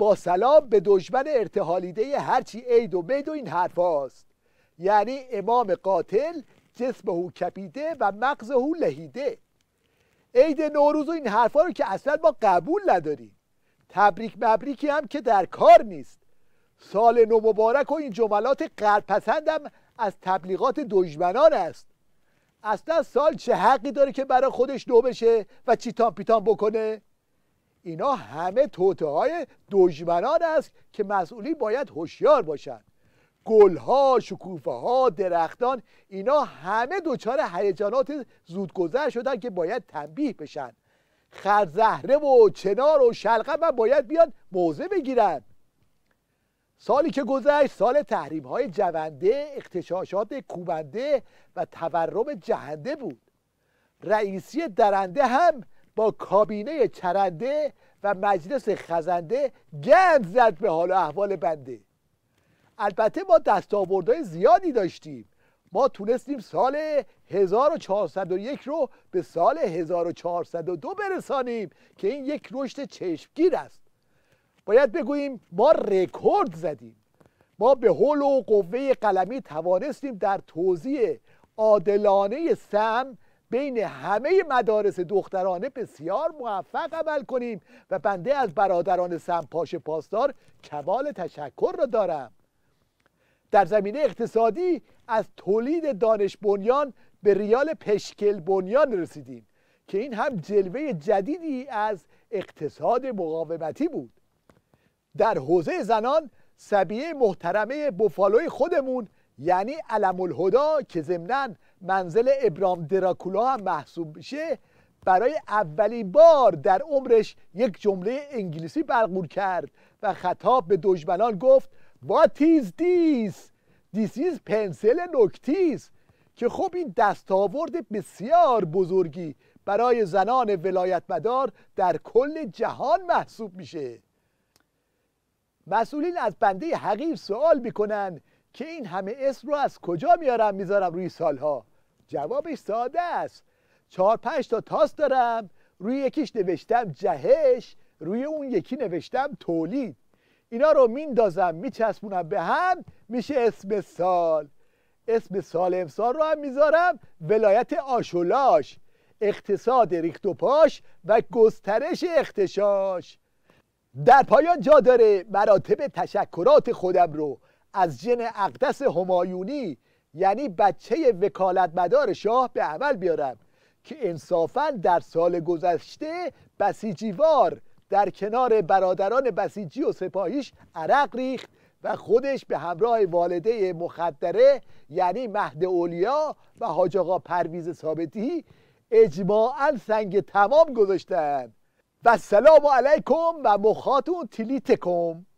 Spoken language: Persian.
با سلام به دشمن ارتحالیده هرچی عید و بید و این حرف هاست. یعنی امام قاتل جسمه او کپیده و مغزه او لهیده. عید نوروز و این حرف ها رو که اصلا ما قبول نداریم. تبریک مبریکی هم که در کار نیست. سال نو مبارک و این جملات غرب‌پسند هم از تبلیغات دشمنان است. اصلا سال چه حقی داره که برای خودش نو بشه و چیتان پیتان بکنه؟ اینا همه توطئه‌های دشمنان است که مسئولین باید هوشیار باشند. گلها، شکوفه‌ها، درختان، اینا همه دچار هیجانات زودگذر شدن که باید تنبیه بشن. خرزهره و چنار و شلغم باید بیان موضع بگیرن. سالی که گذشت سال تحریم‌های جونده، اغتشاشات کوبنده و تورم جهنده بود. رئیسی درنده هم با کابینه چرنده و مجلس خزنده گند زد به حال و احوال بنده. البته ما دستاوردهای زیادی داشتیم. ما تونستیم سال 1401 رو به سال 1402 برسانیم که این یک رشد چشمگیر است. باید بگوییم ما رکورد زدیم. ما به حول و قوه قلمی توانستیم در توزیع عادلانه سهم بین همه مدارس دخترانه بسیار موفق عمل کنیم و بنده از برادران سمپاش پاسدار کمال تشکر را دارم. در زمینه اقتصادی از تولید دانش بنیان به ریال پشکل بنیان رسیدیم که این هم جلوه جدیدی از اقتصاد مقاومتی بود. در حوزه زنان سبیه محترمه بوفالوی خودمون یعنی علم الهدا که ضمناً منزل ابرام دراکولا هم محسوب میشه برای اولین بار در عمرش یک جمله انگلیسی برقرار کرد و خطاب به دشمنان گفت What is this? This is pencil نوکتیز که خب این دستاورد بسیار بزرگی برای زنان ولایتمدار در کل جهان محسوب میشه. مسئولین از بنده حقیر سوال میکنن که این همه اسم رو از کجا میارم میذارم روی سالها؟ جوابش ساده است. 4-5 تا تاس دارم، روی یکیش نوشتم جهش، روی اون یکی نوشتم تولید. اینا رو میندازم میچسبونم به هم میشه اسم سال. اسم سال امسال رو هم میذارم ولایت آشولاش، اقتصاد ریخت و پاش و گسترش اغتشاش. در پایان جا داره مراتب تشکرات خودم رو از جن اقدس همایونی یعنی بچه وکالتمدار شاه به عمل بیارم که انصافاً در سال گذشته بسیجیوار در کنار برادران بسیجی و سپاهیش عرق ریخت و خودش به همراه والده مخدره یعنی مهد اولیا و حاج آقا پرویز ثابتی اجماعاً سنگ تمام گذاشتند. و السلام علیکم و مخاتون تیلیتکم.